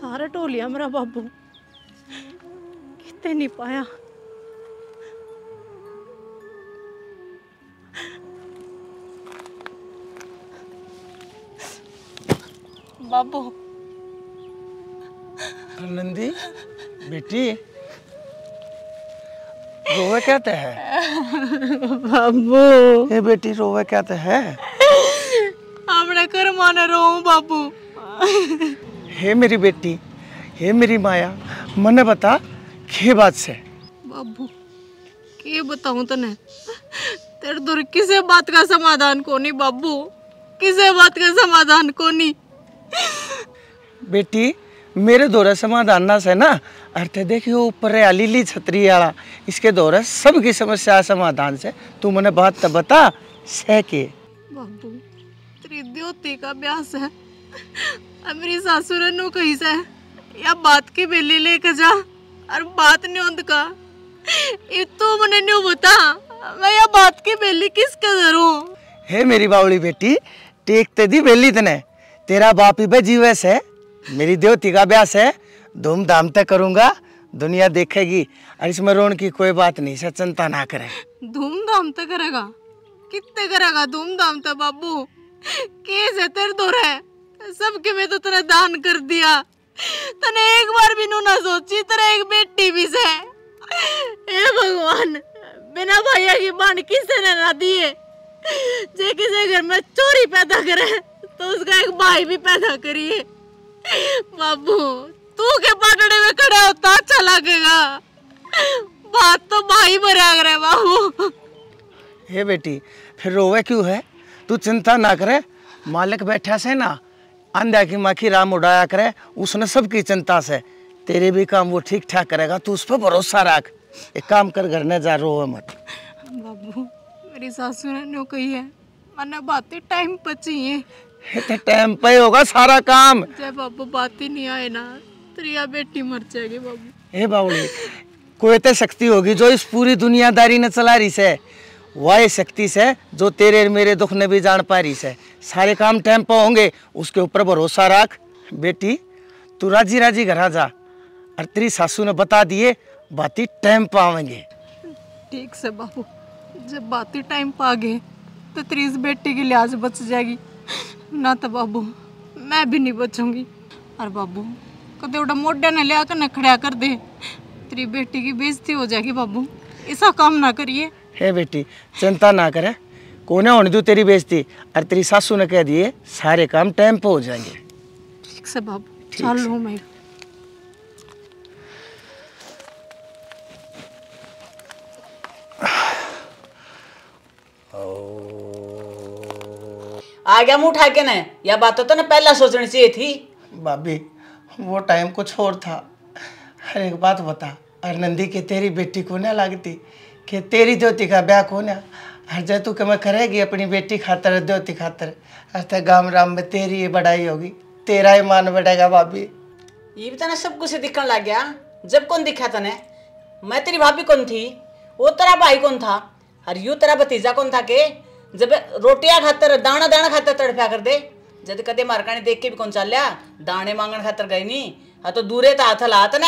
सारा टोलिया मेरा बाबू कितने नहीं पाया। बाबू नंदी बेटी रोवे कहते है बाबू। ये बेटी रोवे कहते है हमरा कर माना रो बाबू। हे मेरी बेटी हे मेरी माया मने बता के बात से? बाबू के बताऊं तने तेरे दूर किसे बात का समाधान कोनी बाबू किसे बात का समाधान कोनी। बेटी मेरे दौरा समाधान ना से ना अर्थ देखियो ऊपर आलीली छतरी आला इसके दौरा सबकी समस्या समाधान से तू मने बात तो बता सह के। बाबू तेरी द्योति का ब्यास है अब मेरी सासुर नु कही से या बात की बेली लेके जा और बात नहीं उन का ये तू मने न्यू बता मैं या बात की बेली किसके धरू? हे मेरी बावली बेटी टेकते दी बेली तने तेरा बाप ही जीवे से मेरी देवती का ब्यास है धूमधाम तक करूंगा दुनिया देखेगी और इसमें रोन की कोई बात नहीं सच चिंता ना करे। धूमधाम तक करेगा कितने करेगा धूमधाम तक बाबू कैसे तेरे दौर है सबके में तो तेरा दान कर दिया तने एक बार भी नू ना सोची तेरा एक बेटी भी से। हे भगवान बिना भैया की बाण किसे ने ना दिए जे किसी घर में चोरी पैदा करे तो उसका एक भाई भी पैदा करिए। बाबू तू के पाटड़े में खड़ा होता अच्छा लगेगा बात तो भाई बराग रहे बाबू। हे बेटी फिर रोवे क्यों है? तू चिंता ना करे मालिक बैठा से ना अंधा की माखी राम उड़ाया करे उसने सबकी चिंता से तेरे भी काम वो ठीक ठाक करेगा तू उस पर भरोसा रख। एक काम कर घर न जा रोवे मत। बाबू मेरी सासू ने नो कही है मैंने बातें टाइम पर चाहिए टाइम पे होगा सारा काम। जब बाबू बात ही नहीं आए ना तेरी बेटी मर जाएगी बाबू। हे बावली कोई तो शक्ति होगी जो इस पूरी दुनियादारी ने चला रही से वह शक्ति से जो तेरे मेरे दुख ने भी जान पा रही से सारे काम टाइम पे होंगे उसके ऊपर भरोसा रख। बेटी तू राजी राजी घर जा और तेरी सासू ने बता दिए बाती टाइम पे आवेंगे। ठीक से बाबू जब बाती टाइम पे आ गए तो तरीस बेटी की लिहाज बच जाएगी ना, तो बाबू मैं भी नहीं बचूंगी। और बाबू कदे उड़ा मोढ़ा ने लिया कर न खड़ा कर दे, तेरी बेटी की बेइज्जती हो जाएगी। बाबू ऐसा काम ना करिए। हे बेटी चिंता ना करे, कोने होने दू तेरी बेइज्जती। और तेरी सासू ने कह दिए सारे काम टाइम पे हो जाएंगे। ठीक से बाबू, चल लूं मैं। आ गया मुँह उठा के न, यह बात तो ना पहला सोचनी चाहिए थी। भाभी वो टाइम कुछ और था। हर एक बात बता, अरनंदी के तेरी बेटी को ना लगती कि तेरी ज्योति का ब्याह को ना हर जैतू के मैं करेगी अपनी बेटी खातर ज्योति खातर। अर्थात गाम राम में तेरी ये बढ़ाई होगी, तेरा ही मान बढ़ेगा। भाभी ये भी तो ना सब कुछ दिखने लग गया। जब कौन दिखा तने, मैं तेरी भाभी कौन थी, वो तेरा भाई कौन था, और यूँ तेरा भतीजा कौन था के जब रोटियां खातर दाना दाना खातर तड़फा कर दे। जद कदे मारकाने देख के भी कौन चल लिया, दाने मांगन खातर गई नहीं। हाँ तो दूरे तो हाथ लात न।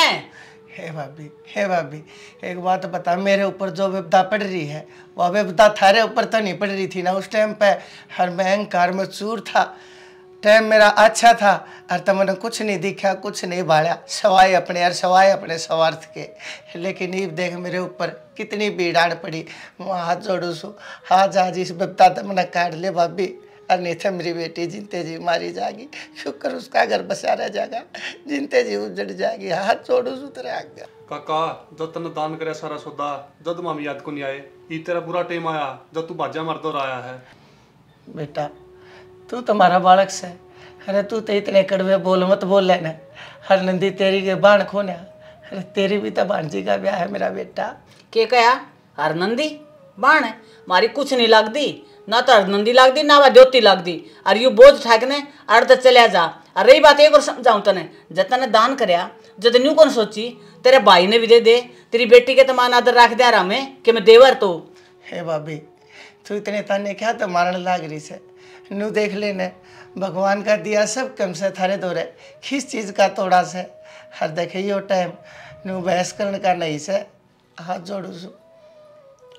हे भाभी, हे भाभी एक बात बता, मेरे ऊपर जो विपदा पड़ रही है वह विपदा थारे ऊपर तो नहीं पड़ रही थी ना उस टाइम पे। हर मैं अहंकार में चूर था, टाइम मेरा अच्छा था। और तुमने कुछ नहीं दिखा, कुछ नहीं भाड़ा सवाए अपने यार सवाए अपने स्वार्थ के। लेकिन ये देख मेरे ऊपर कितनी भीड़ाड़ पड़ी। वहाँ हाथ जोड़ू सो हाथ आज इस विपदा तुमने काट ले भाभी। और नहीं था मेरी बेटी जिनते जी मारी जाएगी, शुक्र उसका घर बसा रह जाएगा, जिनते जी उजड़ जाएगी। हाथ जोड़ू सो तेरे आगे काका, जब तन दान करे सारा सौदा, जब मामी याद को नहीं आए, ये तेरा बुरा टाइम आया जब तू बाजा मर दो आया है। बेटा तू तुम्हारा बालक से, अरे तू तो इतने कड़वे बोल मत बोल लेना। हर नंदी तेरी के बाण खोना, अरे तेरी भी तो भांजी का ब्याह है मेरा बेटा। के कहा हर नंदी बाण है मारी, कुछ नहीं लगती ना तो हरनंदी लगती ना वह ज्योति लगती। अरे यू बोझ उठा के न अर्ध चलिया जा। अरे रही बात एक और समझाऊँ तने, जब तने दान कराया जब न्यू कौन सोची तेरे भाई ने भी दे दे, तेरी बेटी के तमान आदर रख दे आराम है कि मैं देवर तो। हे भाभी तू इतने ताने क्या तो मारने लाग रही से। नू देख लेने भगवान का दिया सब कम से थारे दोरे, किस चीज़ का तोड़ा से। हर देखे यो टाइम नू बहस करने का नहीं से। हाथ जोड़ू सो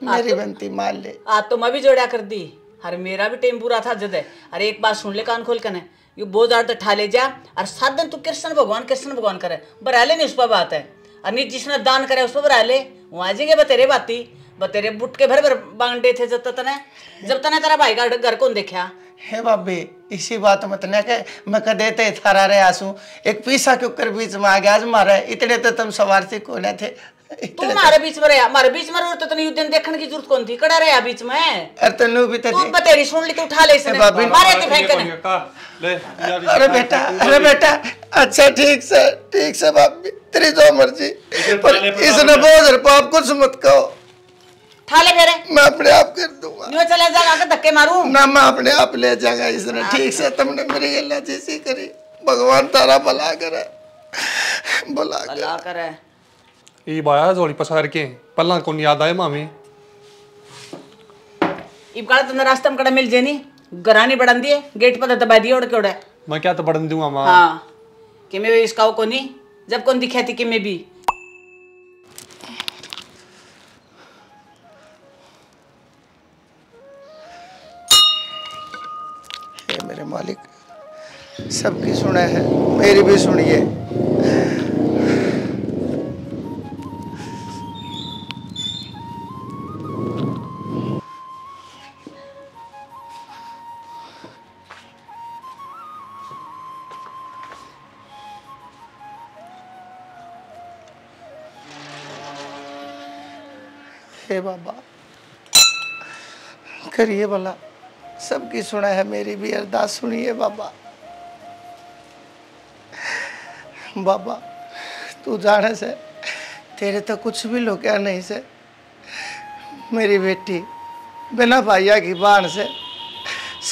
मेरी बनती मार ले। आज तो मैं भी जोड़ा कर दी, हर मेरा भी टाइम बुरा था जदे। अरे एक बात सुन ले कान खोल कने, यू बहुत ज़्यादा ठा ले जा। और सात दिन तू कृष्ण भगवान कृष्ण भगवान करे बरा ले नहीं उस पर बात है। अरे जिसने दान करे उस पर बरा ले, वो आ जाएंगे बतेरे बाती बतेरे बुटके भर भर बांटे थे जब तक न जब तक तेरा भाई का घर कौन देखा। हे बाबी इसी बात मत न कह, मैं कह देते थारा रहे आंसू एक पीसा क्यों कर बीच में आ गया आज मारा। इतने तो तुम सवार्थी कौन थे, तुम हमारे बीच में रहा, हमारे बीच में रहो तो तने युद्धन देखने की जरूरत कौन थी, कड़ा रहा बीच में। अरे तनु भी तो तू बतेरी सुन ली, तू उठा ले इसने मारे थे फेंक ले। अरे बेटा अरे बेटा अच्छा ठीक से ठीक से बाबी तेरी जो मर्जी, पर इसने बोझ पाप कुछ मत कहो। थाले फेरे मैं अपने आप कर दूंगा। न्यू चला जाएगा के धक्के मारूं ना, मैं अपने आप ले जाएगा इसने। ठीक से तुमने मेरी गल्ला जैसी करी, भगवान तारा भला करे भला भला करे। ई बाया जोड़ी पसार के पल्ला को नहीं याद आए मामी। ई काला तने रास्ते में कड़ा मिल जे नी घरानी बड़न दिए गेट पर दबा दिए। और केड़े मैं क्या तो बड़न दूंगा मां। हां कि मैं इसका को नहीं जब कौन दिखा थी कि मैं भी मेरे मालिक सबकी सुने है, मेरी भी सुनिए। हे बाबा करिए भला, सबकी सुना है मेरी भी अरदास सुनिए बाबा। बाबा तू जाने से तेरे तो कुछ भी लो क्या नहीं से। मेरी बेटी बिना भाइया की बाण से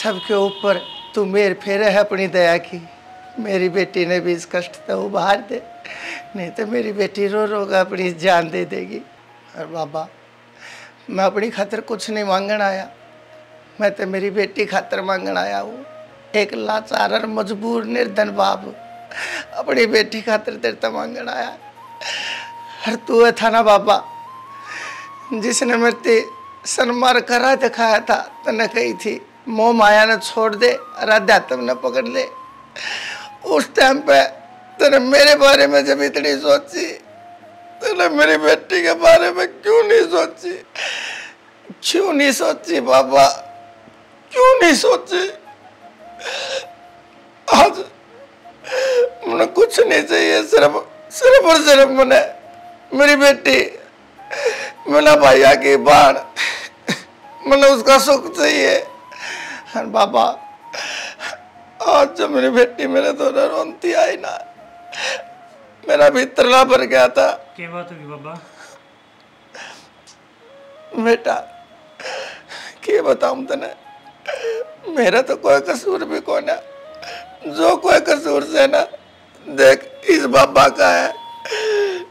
सबके ऊपर तू मेर फेरे है अपनी दया की। मेरी बेटी ने भी इस कष्ट तो उभार दे, नहीं तो मेरी बेटी रो रोगा अपनी जान दे देगी। और बाबा मैं अपनी खातिर कुछ नहीं मांगन आया, मैं तो मेरी बेटी खातर मांगन आया हूँ। एक लाचार मजबूर निर्धन बाप अपनी बेटी खातर तेरे तो मांगन आया। हर तू था ना बाबा जिसने मेरे सनमार करा दिखाया था, तने कही थी मोह माया ने छोड़ दे, अध्यात्म ने पकड़ ले। उस टाइम पे तने मेरे बारे में जब इतनी सोची, तने मेरी बेटी के बारे में क्यों नहीं सोची? क्यों नहीं सोची बाबा, क्यों नहीं सोची? आज मुझे कुछ नहीं चाहिए, सिर्फ सिर्फ और सिर्फ मैंने मेरी बेटी, मेरा भैया की बाढ़, मैंने उसका सुख चाहिए। बाबा आज जब मेरी बेटी मेरे द्वारा रोनती आई ना, मेरा भी तरला भर गया था। क्या बात होगी बाबा? बेटा क्या बताऊं तने, मेरा तो कोई कसूर भी कौन है, जो कोई कसूर से ना देख इस बाबा का है।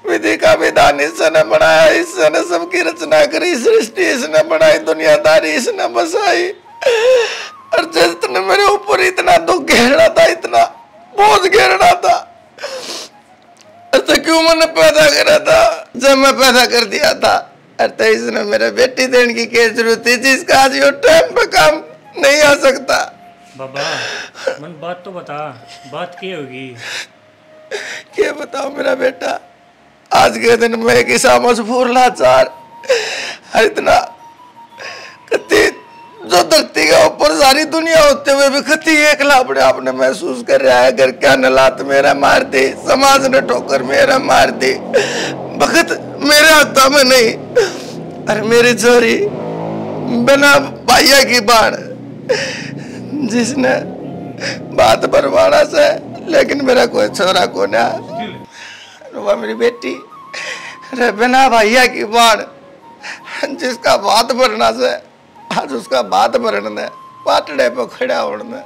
विधि का विधान इसने बनाया, इसने सबकी रचना करी, सृष्टि इसने बनाई, दुनियादारी इसने बसाई। और जिसने मेरे ऊपर इतना दुख घेरना था, इतना बोझ घेरना था, तो क्यों मैंने पैदा करा था? जब मैं पैदा कर दिया था अरे इसने मेरे बेटी देने की क्या जरूरत थी, जिसका आज यो टाइम पे काम नहीं आ सकता। बाबा मन बात तो बता, बात क्या होगी? क्या बताओ मेरा बेटा, आज के दिन मैं किसा मजबूर लाचार इतना कति, जो धरती के ऊपर सारी दुनिया होते हुए भी कति एकला अपने आपने महसूस कर रहा है। घर क्या नलात मेरा मार दे, समाज ने ठोकर मेरा मार दे, भगत मेरे हाथ में नहीं। अरे मेरी छोरी बिना भाइया की बाढ़, जिसने बात बरवाड़ा से, लेकिन मेरा कोई छोरा को ना, वह मेरी बेटी रे बिना भैया की बाढ़, जिसका बात भरना से आज उसका बात भरने पाटड़े पर खड़ा होने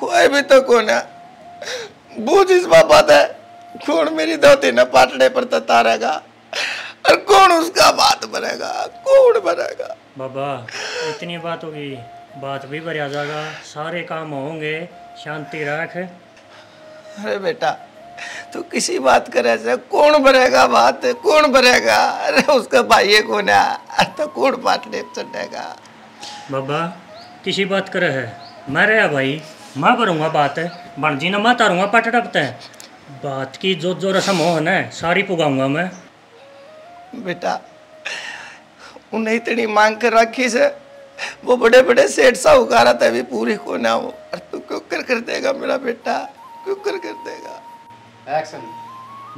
कोई भी तो कौन है। बूझ इस बात है कौन मेरी धोती ना पाटड़े पर ततारेगा और कौन उसका बात भरेगा, कौन भरेगा? बाबा इतनी बात होगी, बात भी भर जाएगा, सारे काम होंगे, शांति रख। अरे बेटा तो किसी बात करे से कौन भरेगा बात, कौन भरेगा? अरे उसका भाई कौन है, तो कौन बात ले चलेगा? बाबा किसी बात करे है, मैं रहा भाई, मैं भरूंगा बात, बनजी ना मैं तारूंगा पटड़ा पता है, बात की जो जो रस्म हो ना सारी पुगाऊंगा मैं। बेटा उन्हें इतनी मांग कर रखी से, वो बड़े बड़े सेठ साहूकारा तभी पूरी को ना हो, और तू क्यों कर कर देगा मेरा बेटा, क्यों कर कर देगा? एक्शन।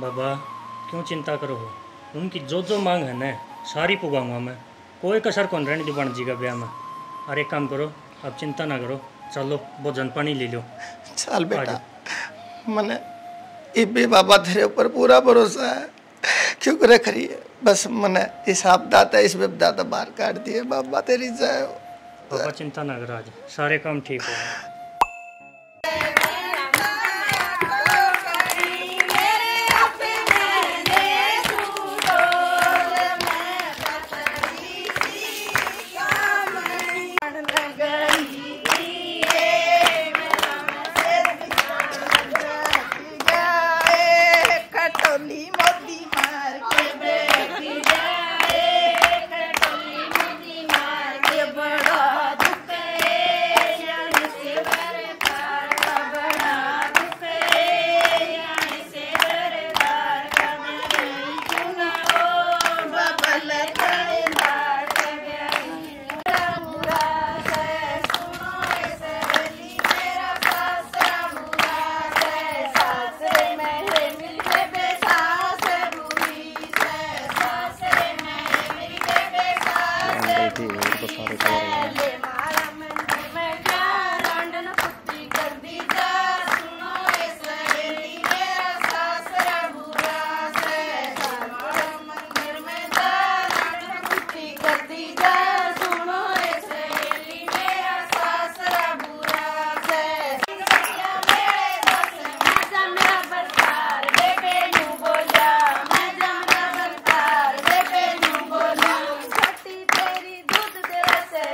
बाबा क्यों चिंता करो, उनकी जो जो मांग है ना सारी पुगाऊंगा मैं, कोई कसर कौन रहने दी बणजी का ब्याह में। अरे काम करो अब चिंता ना करो, चलो भोजन पानी ले लो। चल बेटा मैंने इब्बी बाबा तेरे ऊपर पूरा भरोसा है, क्यों करे करिए, बस मैंने इस आपदाता इस विपदाता बाहर काट दिए, बाबा तेरी जय हो। बाबा चिंता ना करो, आज सारे काम ठीक हो।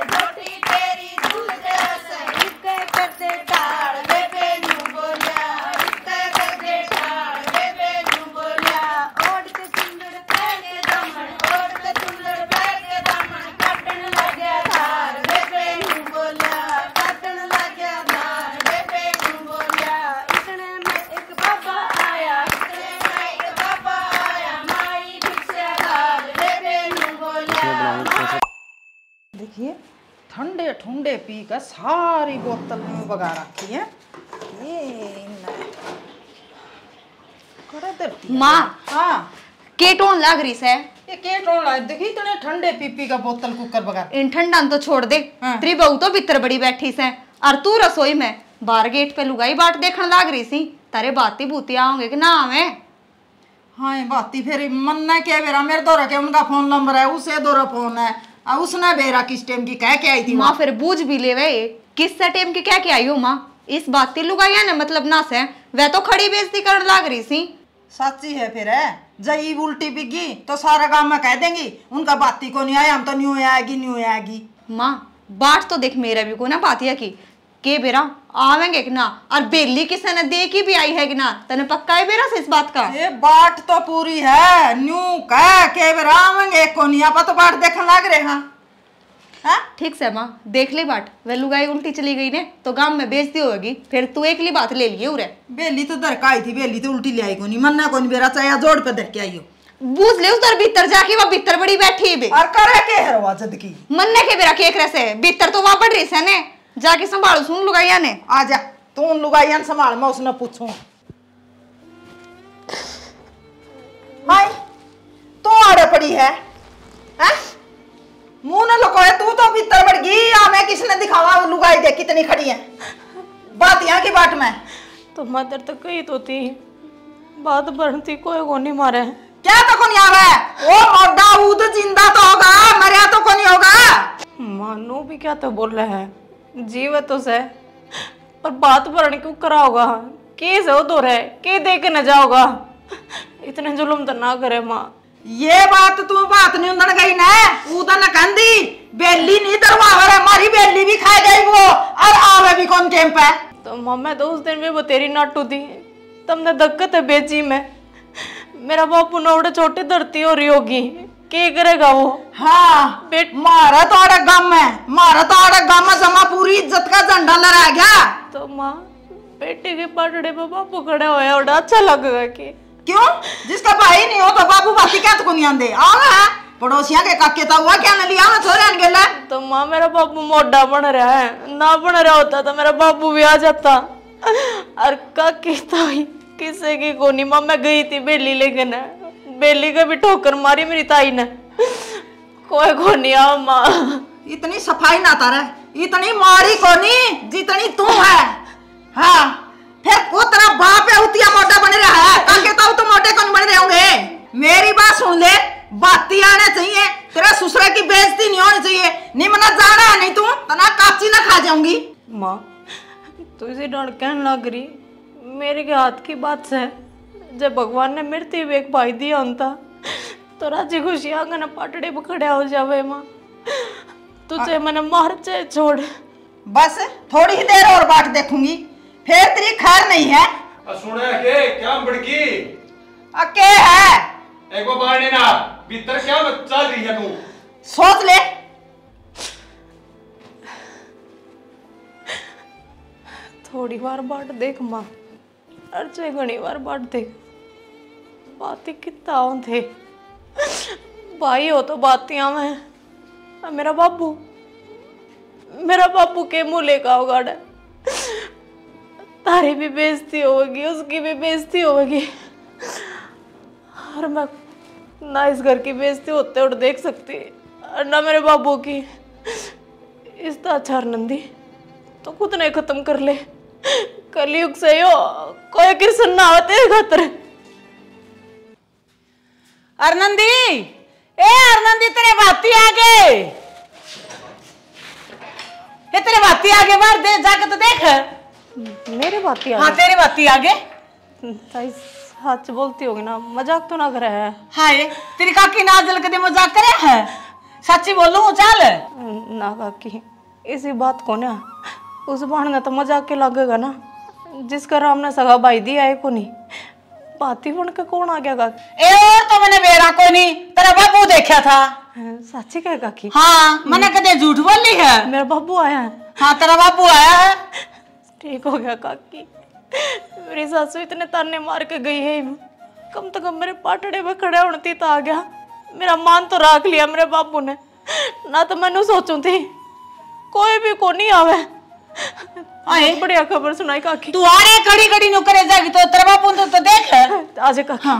What do you ठंडे ठुंडे पी कर सारी बोतल में बगा रखी है। ये माँ हाँ केटोन लग रही से ये केटोन लाग देखी तने ठंडे पीपी का बोतल कुकर बगा इन ठंडा तो छोड़ दे हाँ। तेरी बहू तो भीतर बड़ी बैठी से और तू रसोई में बाहर गेट पे लुगाई बाट देखने लग रही सी। तारे बाती बूती आओगे कि ना आवे हाँ बाती फिर मन ने क्या बेरा मेरे दौरा के उनका फोन नंबर है उसे दौरा फोन है और उसने बेरा किस टाइम की कह के आई थी माँ फिर बूझ भी ले वे किस टाइम की कह के आई हो माँ इस बाती लुगाई ने मतलब ना से वह तो खड़ी बेइज्जती करने लग रही सी। सच्ची है फिर है जई उल्टी बिगी तो सारा काम में कह देंगी उनका बाती को नहीं आया हम तो न्यू आएगी न्यू आएगी। माँ बाट तो देख मेरा भी को ना बातिया की के बेरा आवेंगे कि ना और बेली किसी ने देखी भी आई है कि ना तने पक्का है बेरा से इस बात का ये बाट तो पूरी है न्यू कह के बेरा आवेंगे को नहीं आप तो बाट देखने लग रहे हैं। ठीक से माँ देख ले बाट वह लुगाई उल्टी चली गई ने तो गांव में बेचती होगी फिर तू एक ली बात ले लिए उरे बेली तो दर का आई थी बेली तो उल्टी ले आई को नहीं मन्ना को नहीं बेरा चाहे जोड़ पे दर के आई हो बूझ ले उधर भीतर जाके वह भीतर बड़ी बैठी बे और करे के हरवा जद की मन्ने के बेरा केक रसे भीतर तो वहां पड़ रही से ने जाके संभाल सुन लुगाइया ने आ जा तू उन लुगाइया ने संभाल मैं उसने पूछूं हाय तू आड़े पड़ी है हैं मुंह न लुकोए तू तो भीतर बढ़ गई आ मैं किसने दिखावा लुगाई देख कितनी खड़ी है बात यहाँ की बात में तो मदर तो कही तो थी बात बढ़ती कोई गोनी मारे क्या तो कोनी आवे ओ और दाऊद जिंदा तो होगा मरिया तो कोनी होगा मानो भी क्या तो बोल रहे है जीव तो से और बात भरने क्यों करा होगा के जो दो रहे के देख न जाओगा इतने जुल्म तो ना करे माँ ये बात तू बात नहीं उधर गई ना उधर न कंदी बेली नहीं दरवाजा है मारी बेली भी खा गई वो और आवे भी कौन कैंप है तो मम्मी तो उस दिन भी वो तेरी नाटू थी तुमने दिक्कत है बेची में मेरा बापू नोड़े छोटे धरती हो रही होगी के करेगा वो हाँ बेट मारा तो आड़ा गम है मारा तो आड़ा गम है जमा पूरी इज्जत का झंडा लहरा गया तो माँ बेटे के पटड़े पे बापू खड़े होया और अच्छा लगेगा कि क्यों जिसका भाई नहीं हो तो बापू बाकी क्या तो नहीं आंदे आ पड़ोसिया के काके ता हुआ क्या न लिया ना छोरे न गेला तो माँ मेरा बापू मोटा बन रहा है ना बन रहा होता तो मेरा बापू भी आ जाता और काके ताई किसे की कोनी माँ मैं गई थी बेली लेकिन बेली का भी ठोकर मारी मेरी ताई ने कोई कोनी आओ माँ इतनी सफाई ना तारा इतनी मारी कोनी जितनी तू है हाँ फिर वो तेरा बाप है उतिया मोटा बने रहा है काके ताऊ तो मोटे कौन बने रहोगे मेरी बात सुन ले बाती आने चाहिए तेरा ससुरा की बेइज्जती नहीं होनी चाहिए नहीं मना जा रहा है नहीं तू तना कापची ना खा जाऊंगी। माँ तुझे डर कहन लग रही मेरे के हाथ की बात से जब भगवान ने मृत्यु भी एक भाई दिया होता तो राजी खुशी आंगन पाटड़े पर खड़ा हो जावे माँ तुझे मैंने मार चाहे छोड़ बस थोड़ी ही देर और बाट देखूंगी फिर तेरी खैर नहीं है सुना के क्या बड़की अके है एको बार नहीं ना भीतर क्या चल रही है तू सोच ले थोड़ी बार बाट देख माँ अर्चे घनी बार बाट देख बातें कितना थे भाई हो तो बातियां मैं मेरा बाबू मेरा बाबू के मुँह लेकर होगा तारी भी बेइज्जती होगी उसकी भी बेइज्जती होगी और मैं ना इस घर की बेइज्जती होते और देख सकती और ना मेरे बाबू की इस ताचार नंदी तो खुद नहीं खत्म कर ले कलयुग से यो कोई किसन ना होते खतरे अरनंदी ए अरनंदी तेरे बाती आ गए ये तेरे बाती आ गए बाहर दे जाके तो देख मेरे बाती आ गए हाँ तेरे बाती आ गए ताई सच बोलती होगी ना मजाक तो ना करे है हाय तेरी काकी नाजल कदे मजाक करे है सच्ची बोलूं चल ना काकी इसी बात को ना उस बाण का तो मजाक के लगेगा ना जिसका राम ने सगा भाई दी आए को नहीं बाती बन के कौन आ गया काकी ए और तो मैंने बेरा को नहीं तेरा बाबू देखा था सच्ची कह काकी हाँ मैंने कदे झूठ बोली है मेरा बाबू आया है हाँ तेरा बाबू आया है ठीक हो गया काकी मेरी सासू इतने ताने मार के गई है कम तो कम मेरे पाटड़े पे खड़े होती तो आ गया मेरा मान तो राख लिया मेरे बाबू ने ना तो मैंने सोचू थी कोई भी को नहीं आवे। आए बढ़िया खबर सुनाई काकी। तू आ रे कड़ी कड़ी नु करे जागी तो तरवा पुंद तो देख आज काकी। हां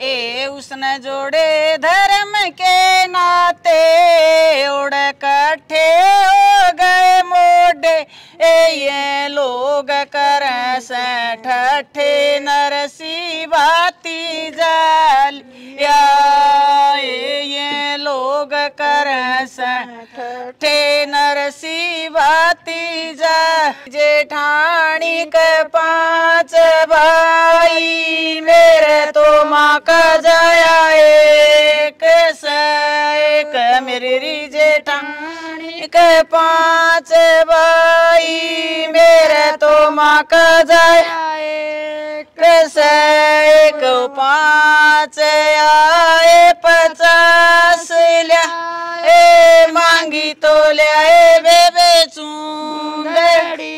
ए उसने जोड़े धर्म के नाते उड़ कट्ठे हो गए मोडे ए ये लोग करें से ठठे नरसी बाती जाल या ए ये लोग करें से ठठे नरसी बाती जा जेठानी के पांच भाई मेरे तो माँ का जाया एक से एक मेरी जेठानी के पांच भाई मेरे तो माँ का जाया एक से एक पांच आए पचास लिया ए मांगी तो लिया ए बेबे चूंदड़ी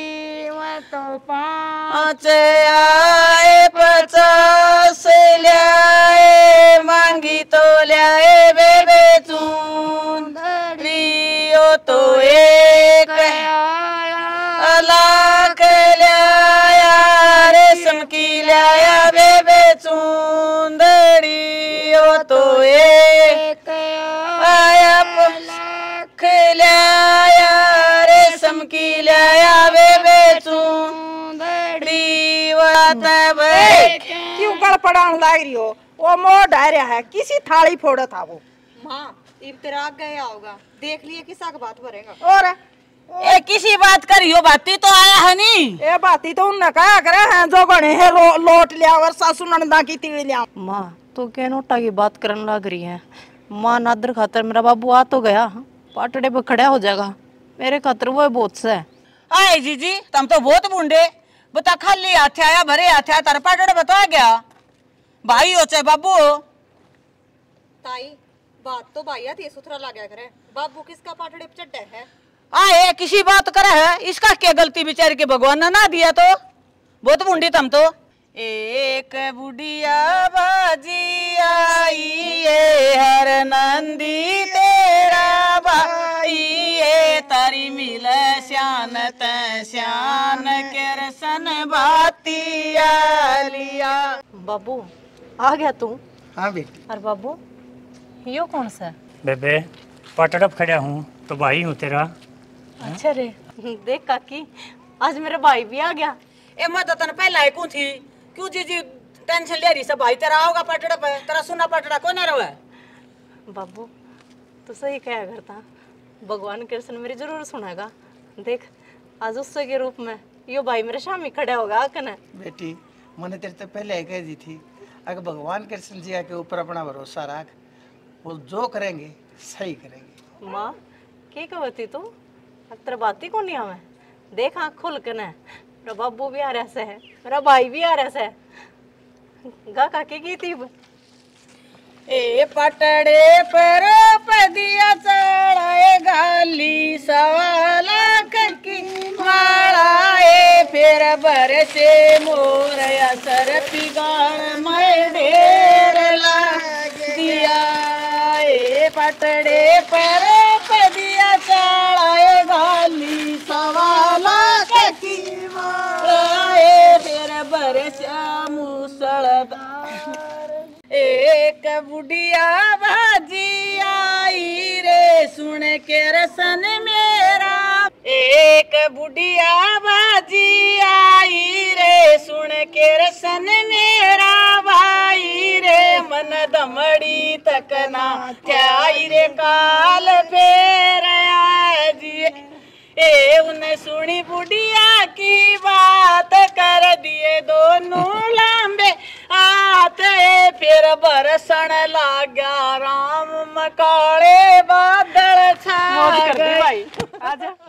मैं तो पांच आए पचास लिया मांगी तो लिया बेबे चूंदड़ी ओ तो एक अलाक लिया रेशम की लिया बेबे चूंदड़ी ओ तो एक आया पलाख लिया रेशम की लिया बेबे चूंदड़ी क्यों गड़पड़ान लाग रही हो? वो मोह डायरिया है किसी थाली फोड़ा था वो। माँ इब्तराग गया होगा देख लिए किसा का बात भरेगा। और ए किसी बात करियो बाती तो आया है नी ए बाती तो उन कहा करे हैं जो गणे है लो, लोट लिया और सासू नंदा की तीड़ लिया। माँ तो कैनोटा की बात करने लग रही है। माँ नादर खातर मेरा बाबू आ तो गया पाटड़े पर खड़ा हो जाएगा मेरे खातर वो बहुत से। आए जी जी तुम तो बहुत बूंदे बता खाली हाथ आया भरे हाथ आया तार पाटड़े बताया गया भाई हो चाहे बाबू ताई बात तो भाईया थी सुथरा ला गया करे बाबू किसका पाटड़े पे चढ़े है। आए किसी बात करे है इसका क्या गलती बेचारे के भगवान ने ना दिया तो बहुत बूंदी तुम तो। एक बुढ़िया बाजी आई है हर नंदी तेरा भाई है तारी मिल श्यान ते श्यान के रसन बातिया लिया। बाबू आ गया तू? हाँ बेटी। अरे बाबू यो कौन सा? बेबे पटड़प खड़ा हूँ तो भाई हूँ तेरा। अच्छा रे देख काकी आज मेरा भाई भी आ गया। ए मत तन पहला ही कू थी क्यों जी जी टेंशन ले रही सब भाई तेरा होगा पटड़प है तेरा सुना पटड़ा को ना रहे। बाबू तो सही कहा करता भगवान कृष्ण मेरी जरूर सुनाएगा देख आज उससे के रूप में यो भाई मेरे शामी खड़ा होगा कने। बेटी मैंने तेरे तो पहले ही कह दी थी अगर भगवान कृष्ण जी के ऊपर अपना भरोसा रख वो जो करेंगे सही करेंगे। माँ के कहती तू तेरा बाती को नहीं आवे देख आँख खुल के न मेरा बाबू भी आ रहा से है मेरा भाई भी आ रहा से है गा काकी की थी। ए पटड़े पर पदिया चढ़ाए गाली सवाला करके मारा ए फिर बरसे मोर असर पिगार मैं ढेर ला दिया। ए पटड़े पर पदिया चढ़ाए गाली सवाला करके मारा ए फिर बरसा मूसलधार। एक बुढ़िया बाजी आई रे सुन के रसन मेरा एक बुढ़िया बाजी आई रे सुन के रसन मेरा भाई रे मन दमड़ी तक ना त्याई रे काल फेरा जी ए उन सुनी बुढ़िया की बात कर दिए दोनों लांबे आते फिर बरसन लागा राम मकाले बादल छा गए।